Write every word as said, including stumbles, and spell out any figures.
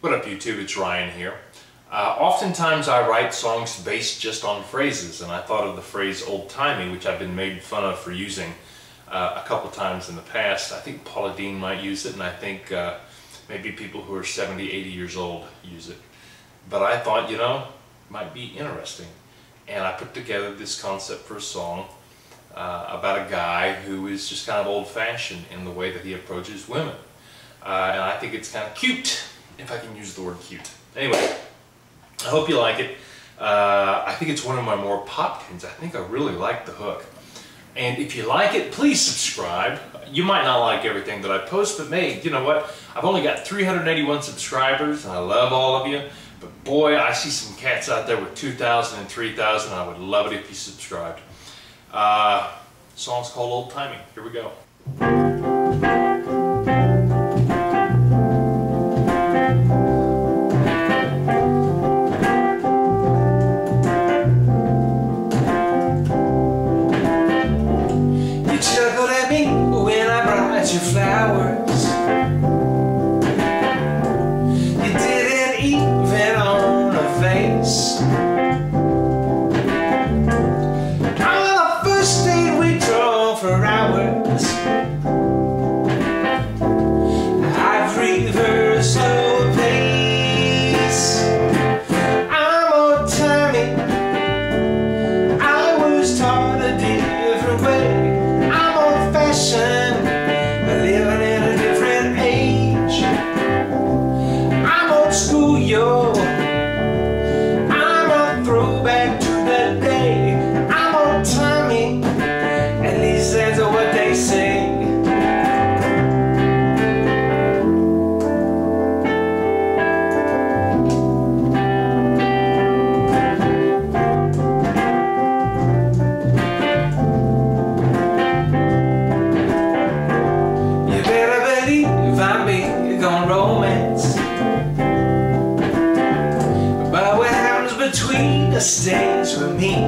What up YouTube, it's Ryan here. Uh, oftentimes I write songs based just on phrases, and I thought of the phrase old-timey, which I've been made fun of for using uh, a couple times in the past. I think Paula Deen might use it, and I think uh, maybe people who are seventy, eighty years old use it. But I thought, you know, it might be interesting. And I put together this concept for a song uh, about a guy who is just kind of old-fashioned in the way that he approaches women. Uh, and I think it's kind of cute, if I can use the word cute. Anyway, I hope you like it. Uh, I think it's one of my more pop tunes. I think I really like the hook. And if you like it, please subscribe. You might not like everything that I post, but hey, you know what? I've only got three hundred eighty-one subscribers, and I love all of you. But boy, I see some cats out there with two thousand and three thousand. I would love it if you subscribed. Uh, the song's called Old Timey. Here we go. Your flowers, you didn't even own a vase. On our first date we drove for hours. I've reversed slow pace. I'm old-timey. I was taught a different way. I'm old-fashioned. But what happens between us stays with me.